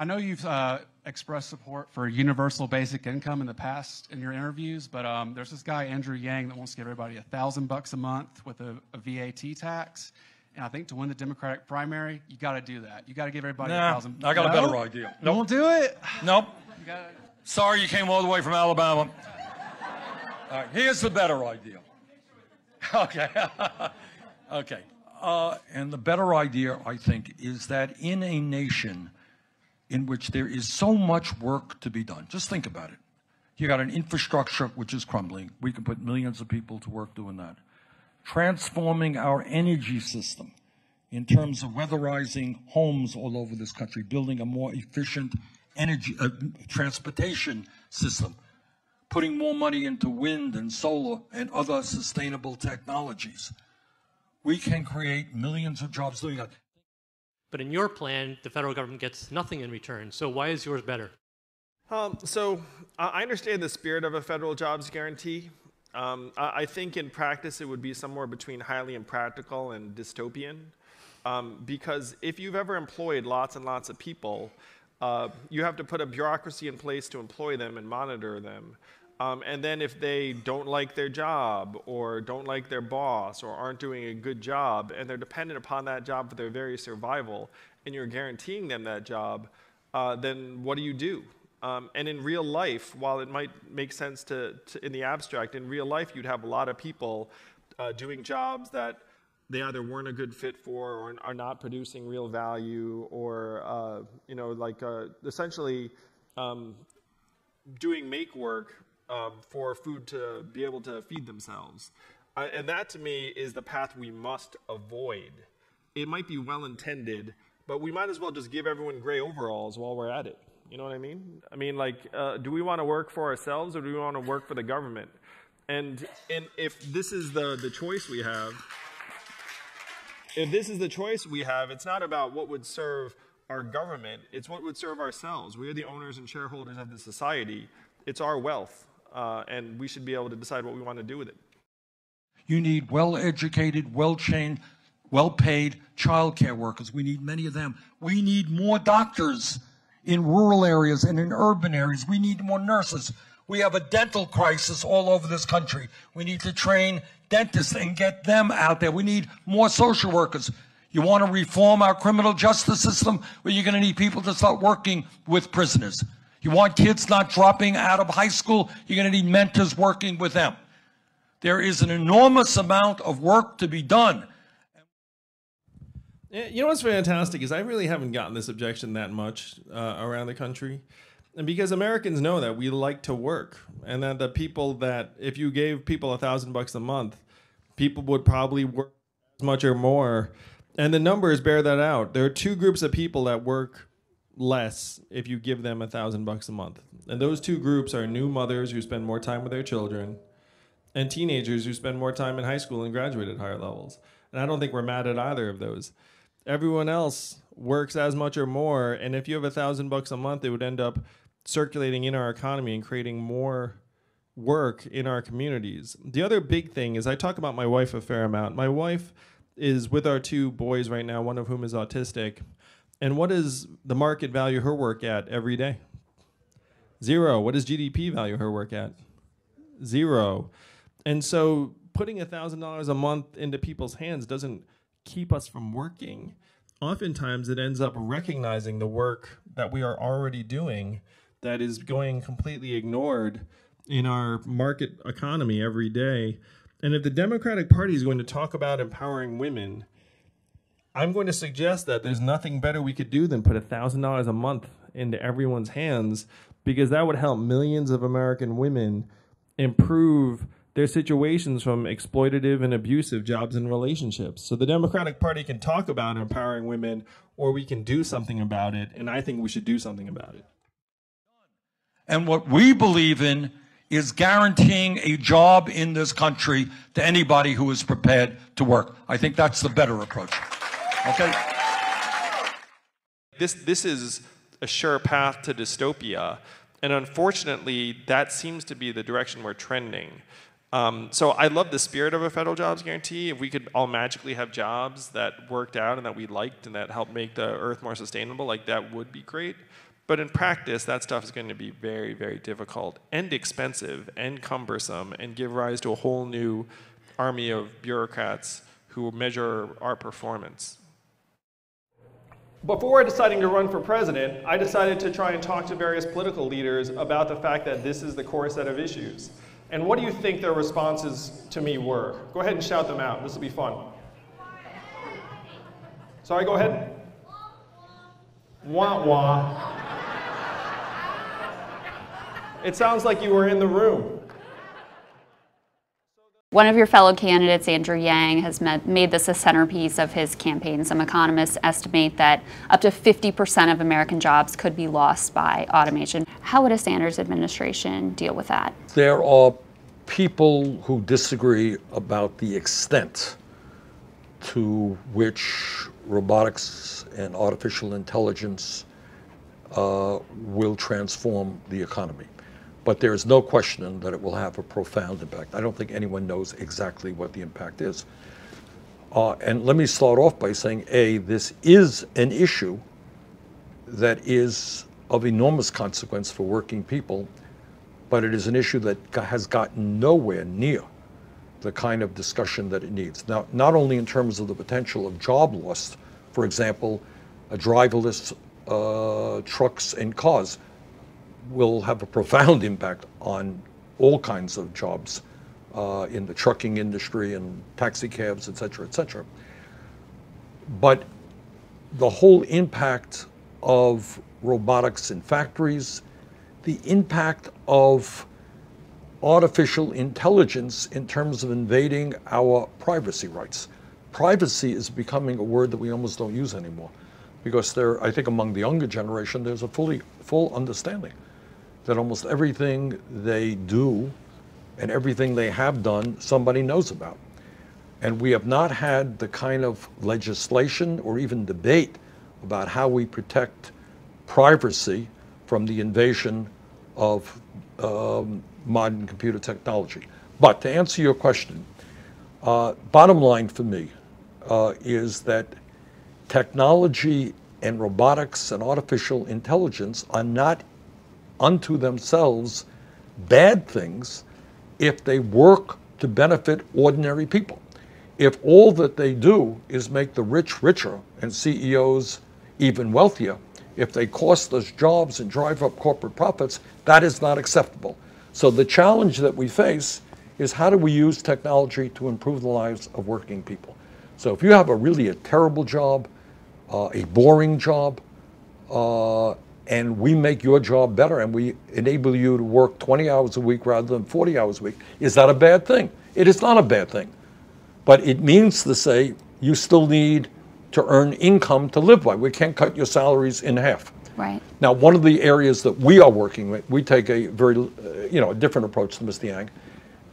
I know you've expressed support for universal basic income in the past in your interviews, but there's this guy, Andrew Yang, that wants to give everybody $1,000 a month with a VAT tax. And I think to win the Democratic primary, you got to do that. You got to give everybody $1,000. I got a better idea. Nope. Don't do it. Nope. You gotta... Sorry you came all the way from Alabama. All right, here's the better idea. Okay. Okay. And the better idea, I think, is that in a nation in which there is so much work to be done. Just think about it. You got an infrastructure which is crumbling. We can put millions of people to work doing that. Transforming our energy system in terms of weatherizing homes all over this country, building a more efficient energy transportation system, putting more money into wind and solar and other sustainable technologies. We can create millions of jobs doing that. But in your plan, the federal government gets nothing in return. So why is yours better? So I understand the spirit of a federal jobs guarantee. I think in practice it would be somewhere between highly impractical and dystopian. Because if you've ever employed lots and lots of people, you have to put a bureaucracy in place to employ them and monitor them. And then if they don't like their job or don't like their boss or aren't doing a good job and they're dependent upon that job for their very survival and you're guaranteeing them that job, then what do you do? And in real life, while it might make sense to in the abstract, in real life you'd have a lot of people doing jobs that they either weren't a good fit for or are not producing real value or, you know, like essentially doing make work for food to be able to feed themselves. And that to me is the path we must avoid. It might be well intended, but we might as well just give everyone gray overalls while we're at it. You know what I mean? I mean, like, do we want to work for ourselves or do we want to work for the government? And if this is the choice we have, if this is the choice we have, it's not about what would serve our government, it's what would serve ourselves. We are the owners and shareholders of the society. It's our wealth. And we should be able to decide what we want to do with it. You need well-educated, well-trained, well-paid childcare workers. We need many of them. We need more doctors in rural areas and in urban areas. We need more nurses. We have a dental crisis all over this country. We need to train dentists and get them out there. We need more social workers. You want to reform our criminal justice system? Well, you're going to need people to start working with prisoners. You want kids not dropping out of high school? You're going to need mentors working with them. There is an enormous amount of work to be done. You know what's fantastic is I really haven't gotten this objection that much around the country. And because Americans know that we like to work and that the people that, if you gave people $1,000 a month, people would probably work as much or more. And the numbers bear that out. There are two groups of people that work less if you give them $1,000 a month. And those two groups are new mothers who spend more time with their children and teenagers who spend more time in high school and graduate at higher levels. And I don't think we're mad at either of those. Everyone else works as much or more. And if you have $1,000 a month, it would end up circulating in our economy and creating more work in our communities. The other big thing is I talk about my wife a fair amount. My wife is with our two boys right now, one of whom is autistic. And what is the market value her work at every day? Zero. What does GDP value her work at? Zero. And so putting $1,000 a month into people's hands doesn't keep us from working. Oftentimes it ends up recognizing the work that we are already doing that is going completely ignored in our market economy every day. And if the Democratic Party is going to talk about empowering women, I'm going to suggest that there's nothing better we could do than put $1,000 a month into everyone's hands, because that would help millions of American women improve their situations from exploitative and abusive jobs and relationships. So the Democratic Party can talk about empowering women, or we can do something about it, and I think we should do something about it. And what we believe in is guaranteeing a job in this country to anybody who is prepared to work. I think that's the better approach. Okay. This is a sure path to dystopia, and unfortunately, that seems to be the direction we're trending. So I love the spirit of a federal jobs guarantee. If we could all magically have jobs that worked out and that we liked and that helped make the earth more sustainable, like that would be great. But in practice, that stuff is going to be very, very difficult and expensive and cumbersome and give rise to a whole new army of bureaucrats who will measure our performance. Before deciding to run for president, I decided to try and talk to various political leaders about the fact that this is the core set of issues. And what do you think their responses to me were? Go ahead and shout them out. This will be fun. Sorry, go ahead. Wah, wah. It sounds like you were in the room. One of your fellow candidates, Andrew Yang, has made this a centerpiece of his campaign. Some economists estimate that up to 50% of American jobs could be lost by automation. How would a Sanders administration deal with that? There are people who disagree about the extent to which robotics and artificial intelligence will transform the economy. But there is no question that it will have a profound impact. I don't think anyone knows exactly what the impact is. And let me start off by saying, A, this is an issue that is of enormous consequence for working people, but it is an issue that has gotten nowhere near the kind of discussion that it needs. Now, not only in terms of the potential of job loss, for example, a driverless trucks and cars will have a profound impact on all kinds of jobs in the trucking industry and taxi cabs, et cetera, et cetera. But the whole impact of robotics in factories, the impact of artificial intelligence in terms of invading our privacy rights. Privacy is becoming a word that we almost don't use anymore, because there, I think among the younger generation, there's a full understanding that almost everything they do and everything they have done, somebody knows about. And we have not had the kind of legislation or even debate about how we protect privacy from the invasion of modern computer technology. But to answer your question, bottom line for me is that technology and robotics and artificial intelligence are not unto themselves bad things if they work to benefit ordinary people. If all that they do is make the rich richer and CEOs even wealthier, if they cost us jobs and drive up corporate profits, that is not acceptable. So the challenge that we face is, how do we use technology to improve the lives of working people? So if you have a terrible job, a boring job, and we make your job better and we enable you to work 20 hours a week rather than 40 hours a week, is that a bad thing? It is not a bad thing. But it means to say you still need to earn income to live by. We can't cut your salaries in half. Right. Now, one of the areas that we are working with, we take a very, a different approach to Mr. Yang,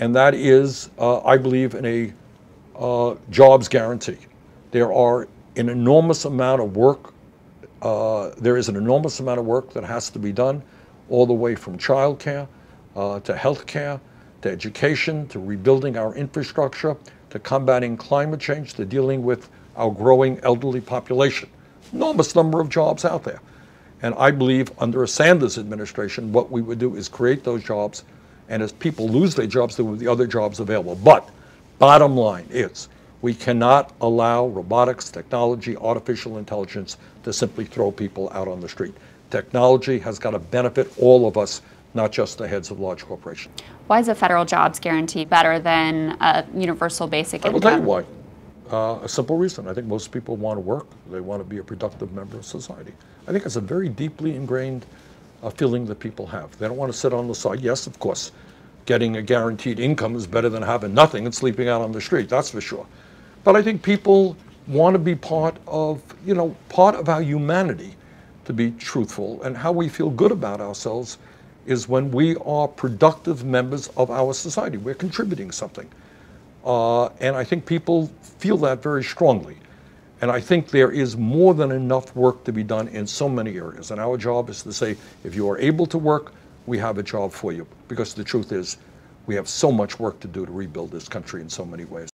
and that is, I believe, in a jobs guarantee. There is an enormous amount of work that has to be done, all the way from childcare to health care, to education, to rebuilding our infrastructure, to combating climate change, to dealing with our growing elderly population. Enormous number of jobs out there. And I believe under a Sanders administration, what we would do is create those jobs, and as people lose their jobs, there will be other jobs available. But bottom line is, we cannot allow robotics, technology, artificial intelligence to simply throw people out on the street. Technology has got to benefit all of us, not just the heads of large corporations. Why is a federal jobs guarantee better than a universal basic income? I will tell you why. A simple reason. I think most people want to work. They want to be a productive member of society. I think it's a very deeply ingrained feeling that people have. They don't want to sit on the side. Yes, of course, getting a guaranteed income is better than having nothing and sleeping out on the street, that's for sure. But I think people want to be part of, part of our humanity, to be truthful. And how we feel good about ourselves is when we are productive members of our society. We're contributing something. And I think people feel that very strongly. And I think there is more than enough work to be done in so many areas. And our job is to say, if you are able to work, we have a job for you, because the truth is we have so much work to do to rebuild this country in so many ways.